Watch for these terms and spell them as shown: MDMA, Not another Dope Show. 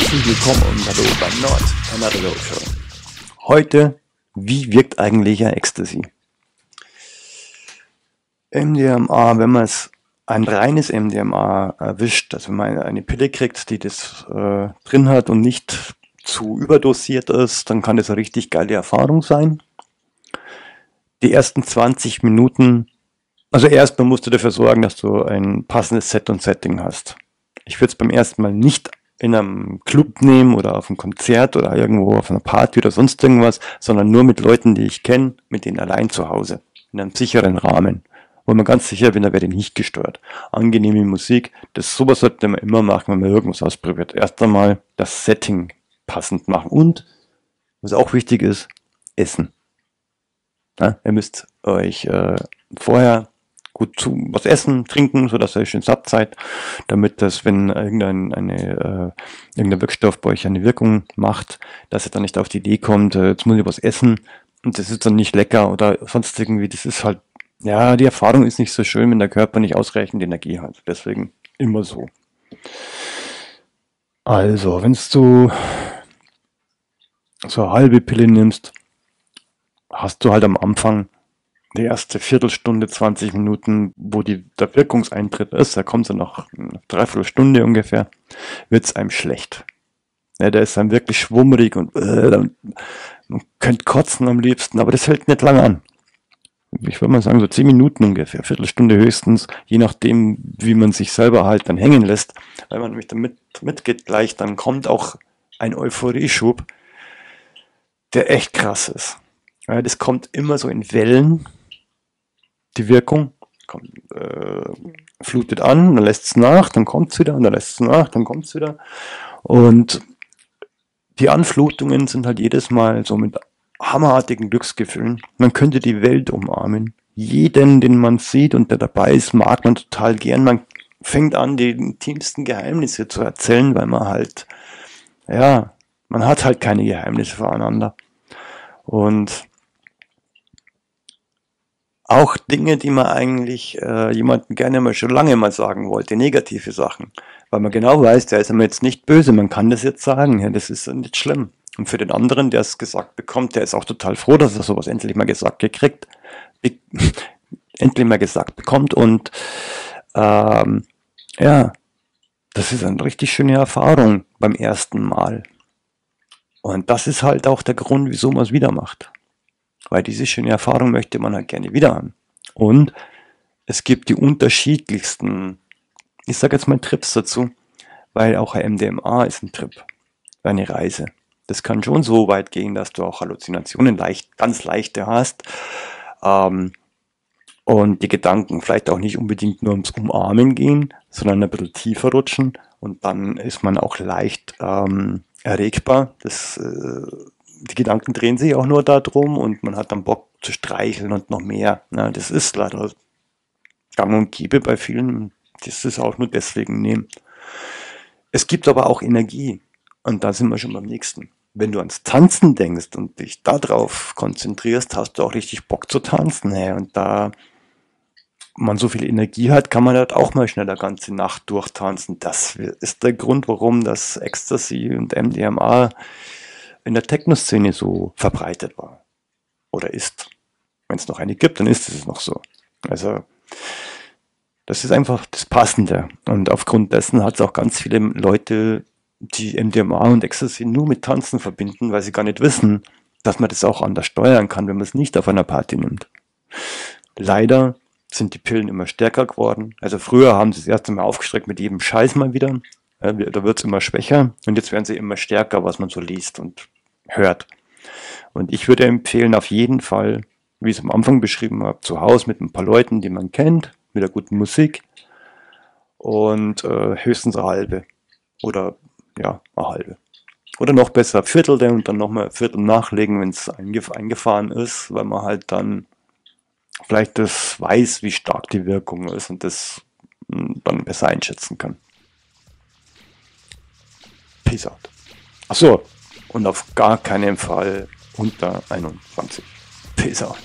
Herzlich willkommen bei Not another Dope Show. Heute, wie wirkt eigentlich ein Ecstasy? MDMA, wenn man es ein reines MDMA erwischt, also wenn man eine Pille kriegt, die das drin hat und nicht zu überdosiert ist, dann kann das eine richtig geile Erfahrung sein. Die ersten 20 Minuten, also erstmal musst du dafür sorgen, dass du ein passendes Set und Setting hast. Ich würde es beim ersten Mal nicht in einem Club nehmen oder auf einem Konzert oder irgendwo auf einer Party oder sonst irgendwas, sondern nur mit Leuten, die ich kenne, mit denen allein zu Hause, in einem sicheren Rahmen, wo man ganz sicher bin, da werde ich nicht gestört. Angenehme Musik, das sowas sollte man immer machen, wenn man irgendwas ausprobiert. Erst einmal das Setting passend machen und, was auch wichtig ist, essen. Ja, ihr müsst euch vorher gut zu was essen, trinken, sodass ihr schön satt seid, damit das, wenn irgendein Wirkstoff bei euch eine Wirkung macht, dass ihr dann nicht auf die Idee kommt, jetzt muss ich was essen und das ist dann nicht lecker oder sonst irgendwie, das ist halt, ja, die Erfahrung ist nicht so schön, wenn der Körper nicht ausreichend Energie hat. Deswegen immer so. Also, wenn du so eine halbe Pille nimmst, hast du halt am Anfang die erste Viertelstunde, 20 Minuten, wo der Wirkungseintritt ist, da kommt es nach einer Dreiviertelstunde ungefähr, wird es einem schlecht. Ja, da ist einem wirklich schwummerig und man könnte kotzen am liebsten, aber das hält nicht lange an. Ich würde mal sagen, so 10 Minuten ungefähr, Viertelstunde höchstens, je nachdem, wie man sich selber halt dann hängen lässt. Wenn man nämlich damit mitgeht gleich, dann kommt auch ein Euphorieschub, der echt krass ist. Ja, das kommt immer so in Wellen, die Wirkung, kommt, flutet an, dann lässt es nach, dann kommt es wieder, und dann lässt es nach, dann kommt es wieder. Und die Anflutungen sind halt jedes Mal so mit hammerartigen Glücksgefühlen. Man könnte die Welt umarmen. Jeden, den man sieht und der dabei ist, mag man total gern. Man fängt an, die intimsten Geheimnisse zu erzählen, weil man halt, ja, man hat halt keine Geheimnisse voreinander. Und auch Dinge, die man eigentlich jemandem gerne mal schon lange mal sagen wollte, negative Sachen, weil man genau weiß, der ist einem jetzt nicht böse, man kann das jetzt sagen, ja, das ist nicht schlimm. Und für den anderen, der es gesagt bekommt, der ist auch total froh, dass er sowas endlich mal gesagt gekriegt, endlich mal gesagt bekommt. Und ja, das ist eine richtig schöne Erfahrung beim ersten Mal. Und das ist halt auch der Grund, wieso man es wieder macht. Weil diese schöne Erfahrung möchte man halt gerne wieder haben. Und es gibt die unterschiedlichsten, ich sage jetzt mal Trips dazu, weil auch ein MDMA ist ein Trip, eine Reise. Das kann schon so weit gehen, dass du auch Halluzinationen ganz leichte hast. Und die Gedanken vielleicht auch nicht unbedingt nur ums Umarmen gehen, sondern ein bisschen tiefer rutschen. Und dann ist man auch leicht erregbar. Die Gedanken drehen sich auch nur darum und man hat dann Bock zu streicheln und noch mehr. Na, das ist leider gang und gäbe bei vielen. Das ist auch nur deswegen nehmen. Es gibt aber auch Energie. Und da sind wir schon beim nächsten. Wenn du ans Tanzen denkst und dich darauf konzentrierst, hast du auch richtig Bock zu tanzen. Hey. Und da man so viel Energie hat, kann man halt auch mal schnell eine ganze Nacht durchtanzen. Das ist der Grund, warum das Ecstasy und MDMA in der Techno-Szene so verbreitet war. Oder ist. Wenn es noch eine gibt, dann ist es noch so. Also das ist einfach das Passende. Und aufgrund dessen hat es auch ganz viele Leute, die MDMA und Ecstasy nur mit Tanzen verbinden, weil sie gar nicht wissen, dass man das auch anders steuern kann, wenn man es nicht auf einer Party nimmt. Leider sind die Pillen immer stärker geworden. Also früher haben sie das erste Mal aufgestreckt mit jedem Scheiß mal wieder. Da wird es immer schwächer und jetzt werden sie immer stärker, was man so liest und hört. Und ich würde empfehlen, auf jeden Fall, wie ich es am Anfang beschrieben habe, zu Hause mit ein paar Leuten, die man kennt, mit der guten Musik und höchstens eine halbe oder ja, eine halbe. Oder noch besser, Viertel und dann nochmal ein Viertel nachlegen, wenn es eingefahren ist, weil man halt dann vielleicht das weiß, wie stark die Wirkung ist und das dann besser einschätzen kann. Peace out. Achso, und auf gar keinen Fall unter 21. Peace out.